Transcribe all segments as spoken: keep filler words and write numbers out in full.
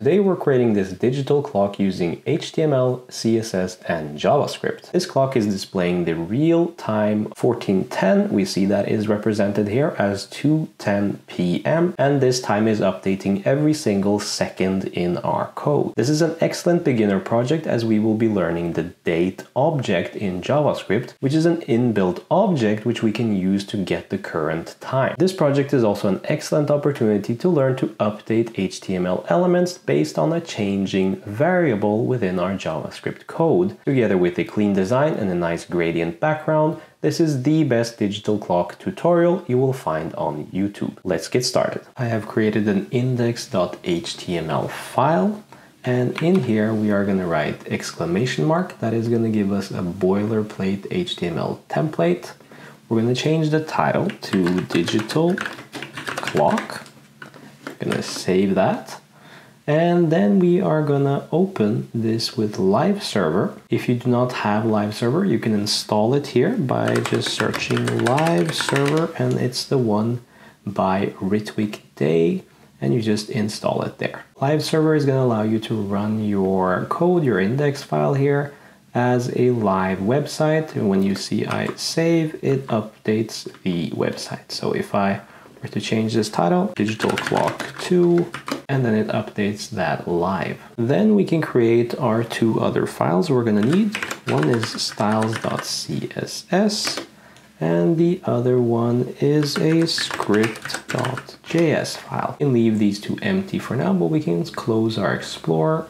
Today we're creating this digital clock using H T M L, C S S, and JavaScript. This clock is displaying the real-time fourteen ten. We see that is represented here as two ten p m and this time is updating every single second in our code. This is an excellent beginner project as we will be learning the date object in JavaScript, which is an inbuilt object which we can use to get the current time. This project is also an excellent opportunity to learn to update H T M L elements based on a changing variable within our JavaScript code. Together with a clean design and a nice gradient background, this is the best digital clock tutorial you will find on YouTube. Let's get started. I have created an index dot H T M L file, and in here we are going to write exclamation mark. That is going to give us a boilerplate H T M L template. We're going to change the title to digital clock. I'm going to save that. And then we are gonna open this with LiveServer. If you do not have LiveServer, you can install it here by just searching LiveServer, and it's the one by Ritwick Day, and you just install it there. LiveServer is gonna allow you to run your code, your index file here, as a live website. And when you see I save, it updates the website. So if I were to change this title, digital clock two, and then it updates that live. Then we can create our two other files we're going to need. One is styles dot C S S and the other one is a script dot J S file. We can leave these two empty for now, but we can close our Explorer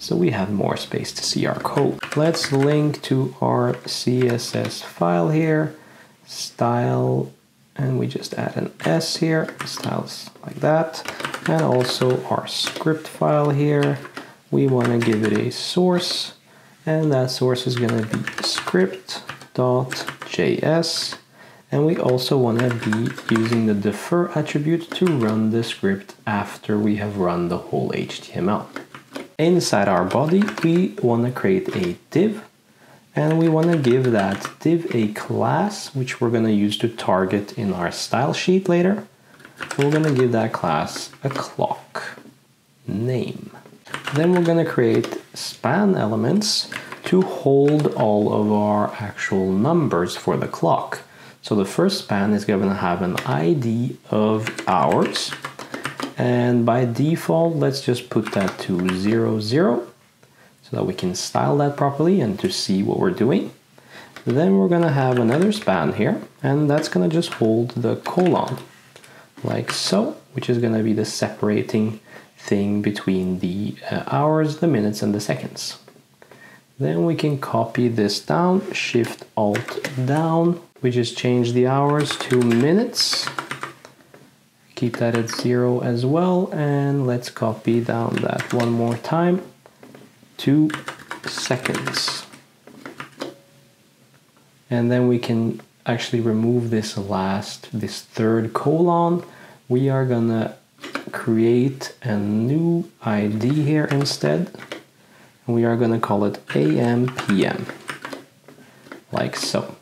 so we have more space to see our code. Let's link to our C S S file here, style, and we just add an S here, styles like that. And also our script file here, we want to give it a source, and that source is going to be script dot J S, and we also want to be using the defer attribute to run the script after we have run the whole H T M L. Inside our body, we want to create a div, and we want to give that div a class which we're going to use to target in our style sheet later. We're going to give that class a clock name. Then we're going to create span elements to hold all of our actual numbers for the clock. So the first span is going to have an I D of hours. And by default, let's just put that to zero, zero so that we can style that properly and to see what we're doing. Then we're going to have another span here, and that's going to just hold the colon, like so, which is going to be the separating thing between the uh, hours, the minutes, and the seconds. Then we can copy this down, shift alt down. We just change the hours to minutes. Keep that at zero as well. And let's copy down that one more time to seconds. And then we can actually remove this last, this third colon. We are gonna create a new I D here instead. And we are gonna call it A M P M, like so.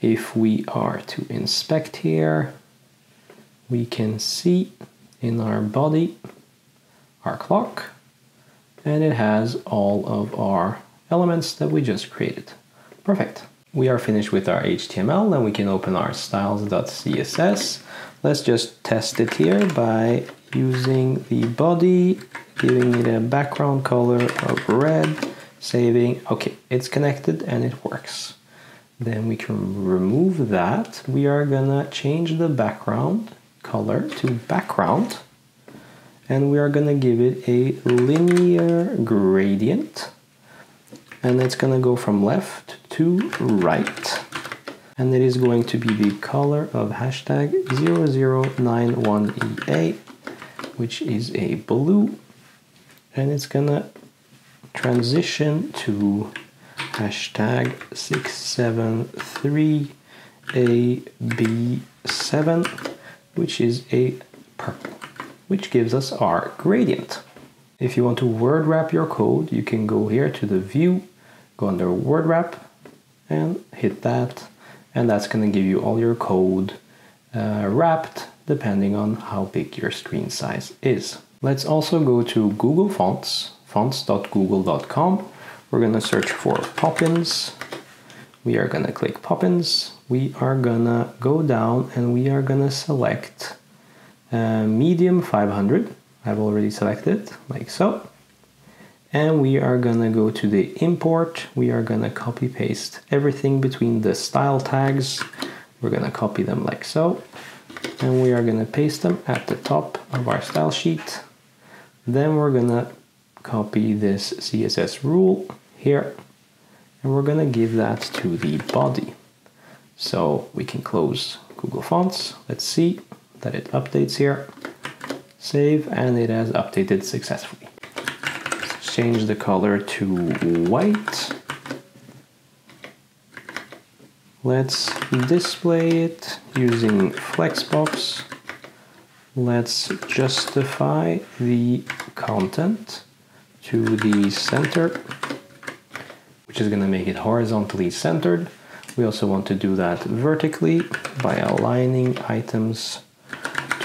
If we are to inspect here, we can see in our body, our clock, and it has all of our elements that we just created. Perfect. We are finished with our H T M L, and we can open our styles dot C S S. Let's just test it here by using the body, giving it a background color of red, saving. Okay, it's connected and it works. Then we can remove that. We are gonna change the background color to background, and we are gonna give it a linear gradient. And it's going to go from left to right. And it is going to be the color of hashtag zero zero nine one E A, which is a blue. And it's going to transition to hashtag six seven three A B seven, which is a purple, which gives us our gradient. If you want to word wrap your code, you can go here to the view, go under word wrap and hit that, and that's going to give you all your code uh, wrapped depending on how big your screen size is. Let's also go to Google Fonts, fonts dot google dot com. We're going to search for Poppins. We are going to click Poppins. We are going to go down and we are going to select uh, medium five hundred. I've already selected, like so. And we are going to go to the import. We are going to copy paste everything between the style tags. We're going to copy them like so. And we are going to paste them at the top of our style sheet. Then we're going to copy this C S S rule here. And we're going to give that to the body. So we can close Google Fonts. Let's see that it updates here. Save, and it has updated successfully. Change the color to white. Let's display it using Flexbox. Let's justify the content to the center, which is going to make it horizontally centered. We also want to do that vertically by aligning items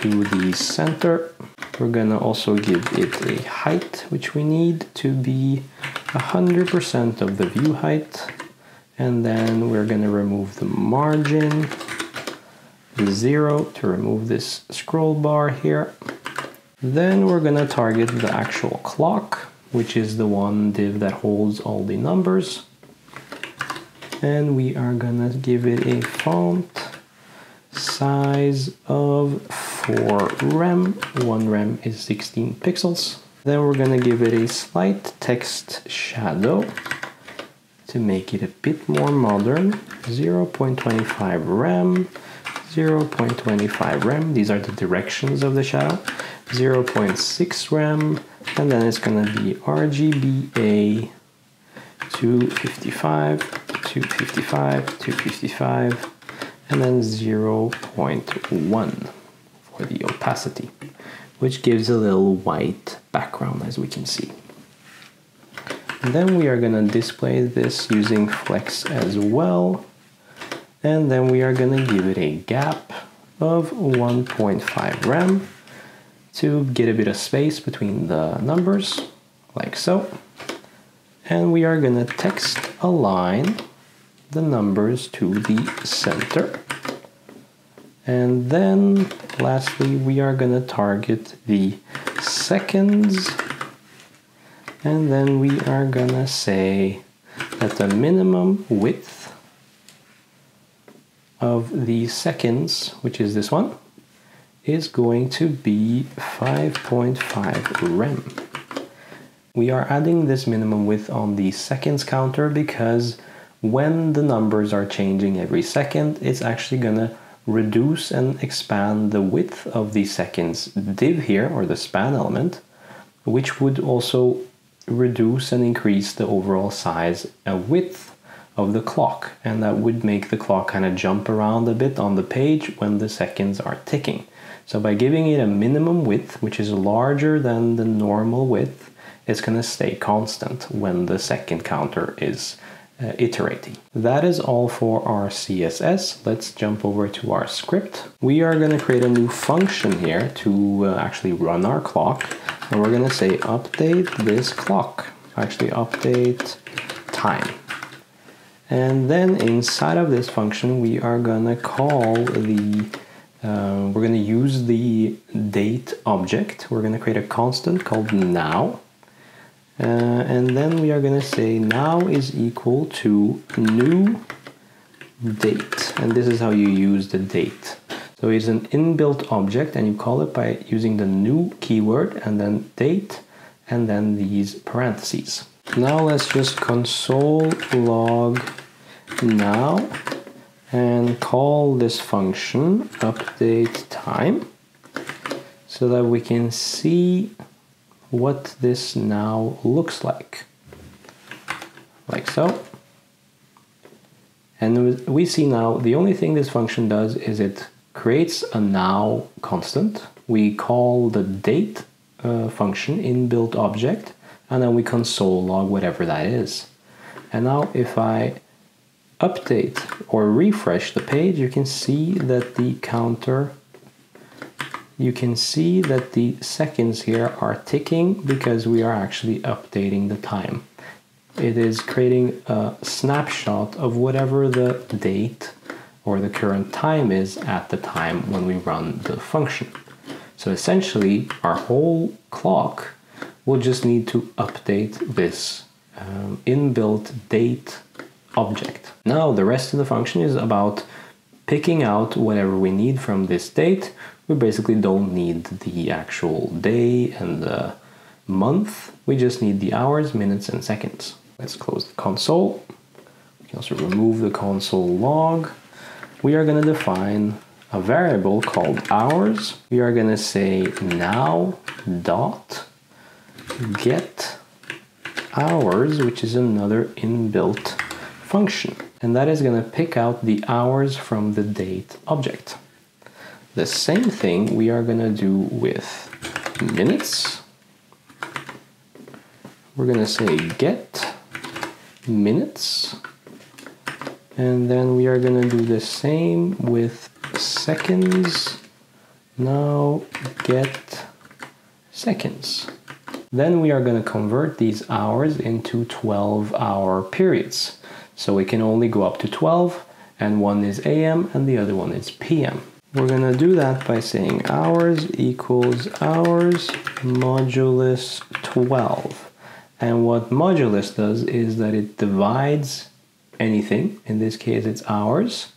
to the center. We're going to also give it a height, which we need to be one hundred percent of the view height. And then we're going to remove the margin, the zero, to remove this scroll bar here. Then we're going to target the actual clock, which is the one div that holds all the numbers. And we are going to give it a font size of for rem, one rem is sixteen pixels. Then we're going to give it a slight text shadow to make it a bit more modern. zero point two five rem, zero point two five rem, these are the directions of the shadow. zero point six rem, and then it's going to be R G B A two fifty-five, two fifty-five, two fifty-five, and then zero point one. The opacity, which gives a little white background, as we can see. And then we are going to display this using Flex as well, and then we are going to give it a gap of one point five rem to get a bit of space between the numbers, like so. And we are going to text align the numbers to the center. And then lastly, we are going to target the seconds. And then we are going to say that the minimum width of the seconds, which is this one, is going to be five point five rem. We are adding this minimum width on the seconds counter because when the numbers are changing every second, it's actually going to reduce and expand the width of the seconds div here, or the span element, which would also reduce and increase the overall size and width of the clock. And that would make the clock kind of jump around a bit on the page when the seconds are ticking. So by giving it a minimum width, which is larger than the normal width, it's going to stay constant when the second counter is Uh, iterating. That is all for our C S S. Let's jump over to our script. We are going to create a new function here to uh, actually run our clock, and we're going to say update this clock, actually update time. And then inside of this function we are going to call the uh, we're going to use the date object. We're going to create a constant called now. Uh, and then we are going to say now is equal to new date. And this is how you use the date. So it's an inbuilt object, and you call it by using the new keyword and then date and then these parentheses. Now let's just console log now and call this function update time so that we can see what this now looks like, like so. And we see now the only thing this function does is it creates a now constant. We call the date uh, function inbuilt object, and then we console log whatever that is. And now if I update or refresh the page, you can see that the counter you can see that the seconds here are ticking because we are actually updating the time. It is creating a snapshot of whatever the date or the current time is at the time when we run the function. So essentially, our whole clock will just need to update this um, inbuilt date object. Now the rest of the function is about picking out whatever we need from this date. We basically don't need the actual day and the month. We just need the hours, minutes, and seconds. Let's close the console. We can also remove the console log. We are going to define a variable called hours. We are going to say now dot get hours, which is another inbuilt function, and that is going to pick out the hours from the date object. The same thing we are going to do with minutes. We're going to say get minutes, and then we are going to do the same with seconds, now get seconds. Then we are going to convert these hours into twelve hour periods. So we can only go up to twelve, and one is A M and the other one is P M. We're going to do that by saying hours equals hours modulus twelve. And what modulus does is that it divides anything, in this case it's hours,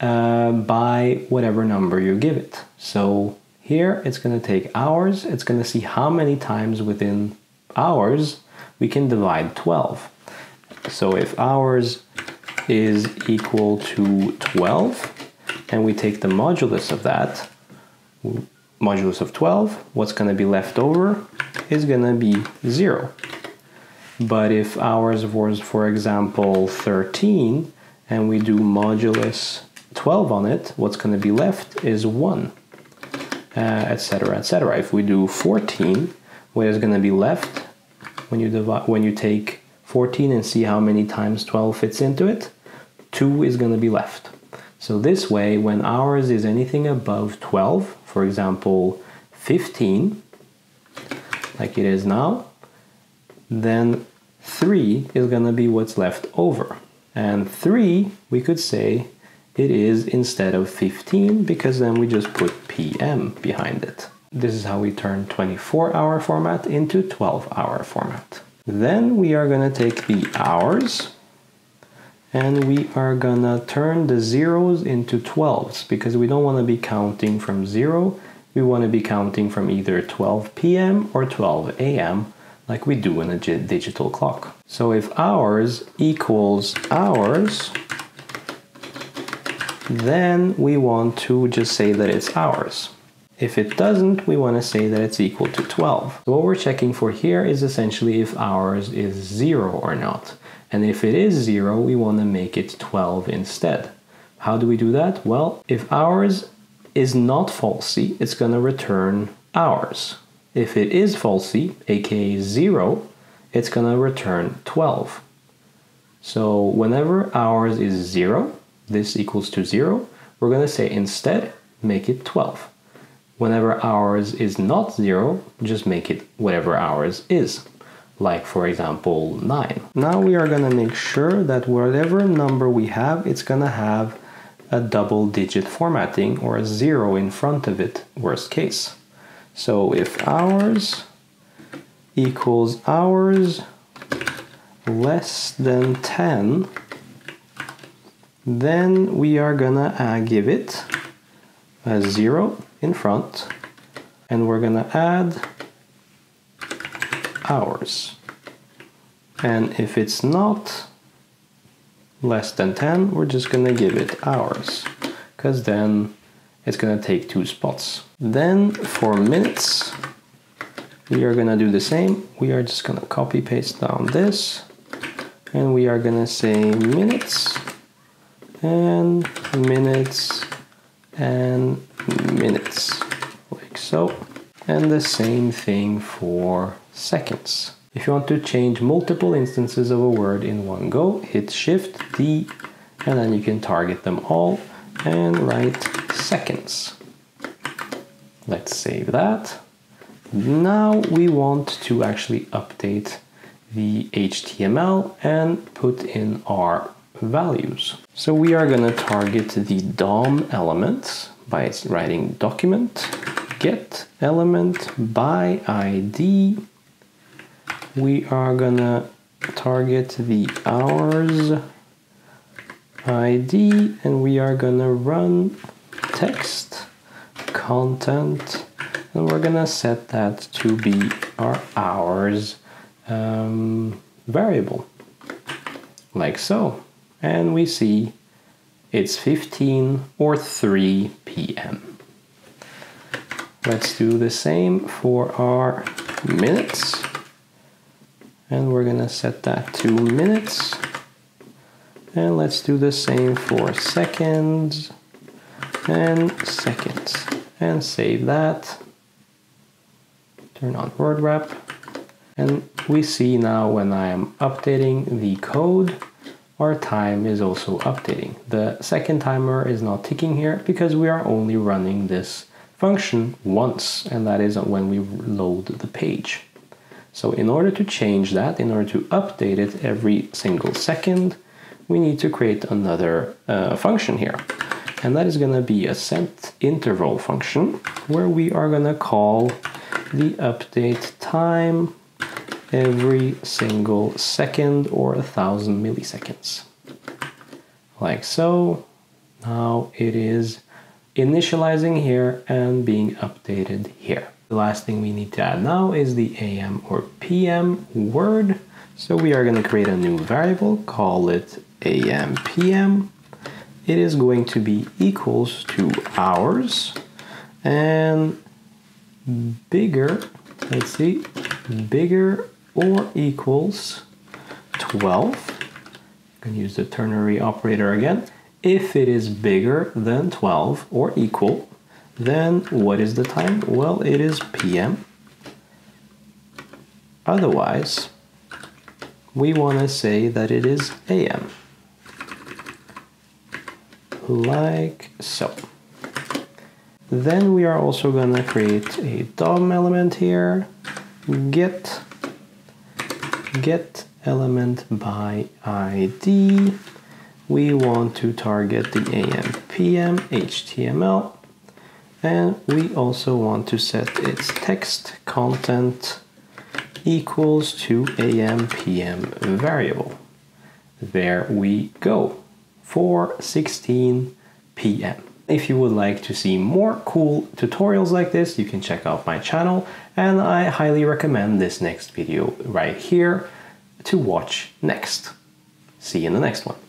uh, by whatever number you give it. So here it's going to take hours, it's going to see how many times within hours we can divide twelve. So if hours is equal to twelve, and we take the modulus of that, modulus of twelve, what's going to be left over is going to be zero. But if hours was, for example, thirteen, and we do modulus twelve on it, what's going to be left is one, etc., et cetera. If we do fourteen, what is going to be left when you divide, when you take fourteen and see how many times twelve fits into it, two is going to be left. So this way, when hours is anything above twelve, for example fifteen, like it is now, then three is going to be what's left over. And three, we could say it is instead of fifteen, because then we just put P M behind it. This is how we turn twenty-four hour format into twelve hour format. Then we are going to take the hours and we are going to turn the zeros into twelves, because we don't want to be counting from zero. We want to be counting from either twelve P M or twelve A M like we do in a digital clock. So if hours equals hours, then we want to just say that it's hours. If it doesn't, we want to say that it's equal to twelve. So what we're checking for here is essentially if hours is zero or not. And if it is zero, we want to make it twelve instead. How do we do that? Well, if hours is not falsy, it's going to return hours. If it is falsy, aka zero, it's going to return twelve. So whenever hours is zero, this equals to zero, we're going to say instead, make it twelve. Whenever hours is not zero, just make it whatever hours is, like for example nine. Now we are going to make sure that whatever number we have, it's going to have a double digit formatting or a zero in front of it, worst case. So if hours equals hours less than ten, then we are going to uh, give it a zero in front, and we're going to add hours. And if it's not less than ten, we're just going to give it hours, because then it's going to take two spots. Then for minutes, we are going to do the same. We are just going to copy paste down this, and we are going to say minutes and minutes and minutes, like so. And the same thing for seconds. If you want to change multiple instances of a word in one go, hit Shift D, and then you can target them all and write seconds. Let's save that. Now we want to actually update the H T M L and put in our values. So we are going to target the D O M elements by writing document get element by I D. We are going to target the hours I D and we are going to run text content and we're going to set that to be our hours um, variable, like so. And we see it's fifteen or three P M Let's do the same for our minutes. And we're going to set that to minutes. And let's do the same for seconds and seconds. And save that. Turn on word wrap. And we see now when I am updating the code, our time is also updating. The second timer is not ticking here because we are only running this function once, and that is when we load the page. So in order to change that, in order to update it every single second, we need to create another uh, function here. And that is going to be a set interval function where we are going to call the update time every single second or a thousand milliseconds. Like so. Now it is initializing here and being updated here. The last thing we need to add now is the A M or P M word. So we are going to create a new variable, call it A M P M. It is going to be equals to hours and bigger, let's see, bigger or equals twelve. You can use the ternary operator again. If it is bigger than twelve or equal, then what is the time? Well, it is P M. Otherwise, we want to say that it is A M. Like so. Then we are also going to create a D O M element here. Get, get element by I D. We want to target the A M P M H T M L. And we also want to set its text content equals to A M P M variable. There we go, for sixteen P M If you would like to see more cool tutorials like this, you can check out my channel, and I highly recommend this next video right here to watch next. See you in the next one.